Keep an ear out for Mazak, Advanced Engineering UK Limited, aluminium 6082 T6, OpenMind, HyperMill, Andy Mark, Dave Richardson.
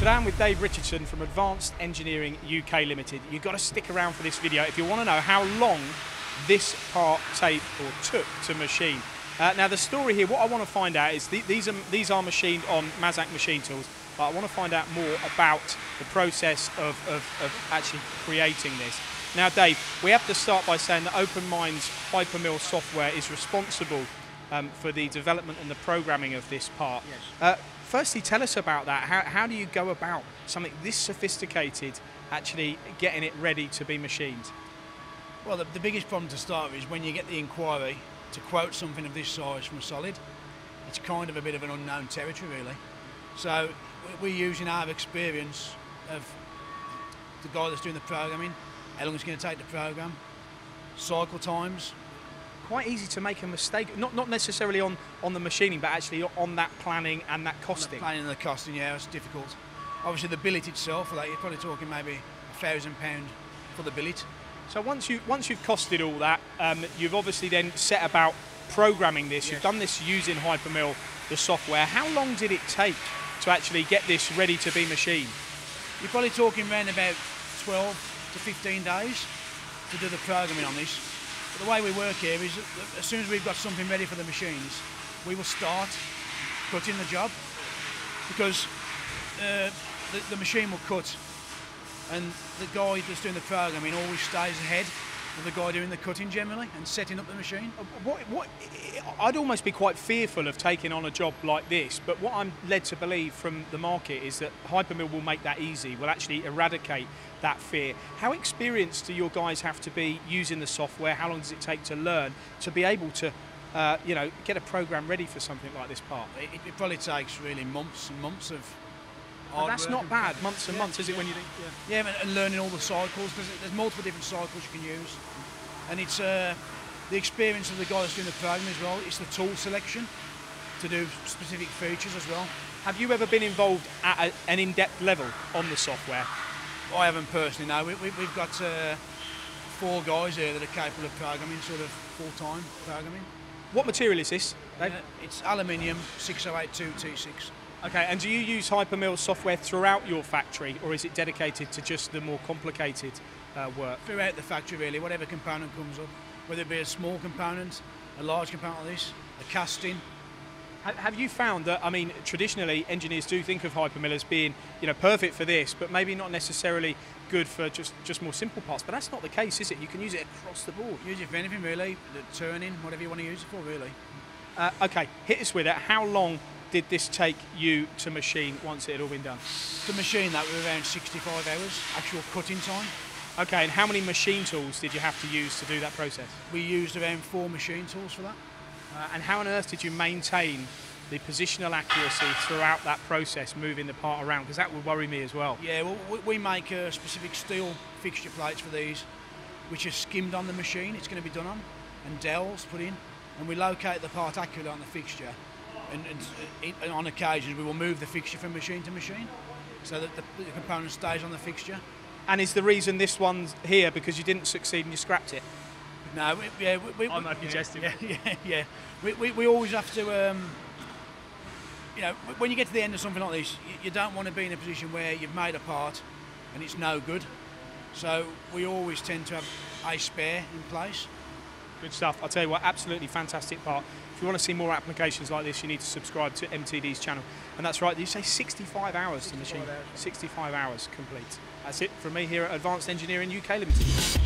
Today I'm with Dave Richardson from Advanced Engineering UK Limited. You've got to stick around for this video if you want to know how long this part took to machine. Now the story here, what I want to find out is these are machined on Mazak machine tools, but I want to find out more about the process of actually creating this. Now Dave, we have to start by saying that OpenMind's HyperMill software is responsible for the development and the programming of this part. Yes. Firstly, tell us about that. How do you go about something this sophisticated, actually getting it ready to be machined? Well, the biggest problem to start with is when you get the inquiry to quote something of this size from a solid, it's kind of a bit of an unknown territory really. So we're using our experience of the guy that's doing the programming, how long it's going to take to program, cycle times. Quite easy to make a mistake, not necessarily on the machining, but actually on that planning and that costing. The planning and the costing, yeah, it's difficult. Obviously the billet itself, like you're probably talking maybe £1,000 for the billet. So once you've costed all that, you've obviously then set about programming this. Yes. You've done this using HyperMill, the software. How long did it take to actually get this ready to be machined? You're probably talking around about 12 to 15 days to do the programming on this. But the way we work here is as soon as we've got something ready for the machines, we will start cutting the job, because the machine will cut. And the guy that's doing the programming always stays ahead of the guy doing the cutting generally and setting up the machine. I'd almost be quite fearful of taking on a job like this, but what I'm led to believe from the market is that HyperMill will make that easy, will actually eradicate that fear. How experienced do your guys have to be using the software? How long does it take to learn to be able to you know, get a program ready for something like this part? It probably takes really months and months of... And that's not bad, months and months, is it, when you think? Yeah, and learning all the cycles, because there's multiple different cycles you can use. And it's the experience of the guy that's doing the program as well, it's the tool selection to do specific features as well. Have you ever been involved at an in-depth level on the software? I haven't personally, no. We've got 4 guys here that are capable of programming, sort of full-time programming. What material is this? It's aluminium 6082 T6. Okay, and do you use HyperMill software throughout your factory, or is it dedicated to just the more complicated work? Throughout the factory, really, whatever component comes up, whether it be a small component, a large component like this, a casting. Have you found that, I mean, traditionally engineers do think of HyperMill as being, you know, perfect for this, but maybe not necessarily good for just more simple parts, but that's not the case, is it? You can use it across the board. Use it for anything, really, the turning, whatever you want to use it for, really. Okay, hit us with it. How long did this take you to machine once it had all been done? To machine that, we were around 65 hours, actual cutting time. Okay, and how many machine tools did you have to use to do that process? We used around 4 machine tools for that. And how on earth did you maintain the positional accuracy throughout that process, moving the part around? Because that would worry me as well. Yeah, well, we make specific steel fixture plates for these, which are skimmed on the machine, it's going to be done on, and dowels put in, and we locate the part accurately on the fixture. And on occasions we will move the fixture from machine to machine so that the component stays on the fixture. And is the reason this one's here because you didn't succeed and you scrapped it? No, I'm not suggesting. Yeah. We always have to, you know, when you get to the end of something like this, you don't want to be in a position where you've made a part and it's no good. So we always tend to have a spare in place. Good stuff. I'll tell you what, absolutely fantastic part. If you want to see more applications like this, you need to subscribe to MTD's channel. And that's right, you say 65 hours to machine? 65 hours complete. That's it from me here at Advanced Engineering UK Limited.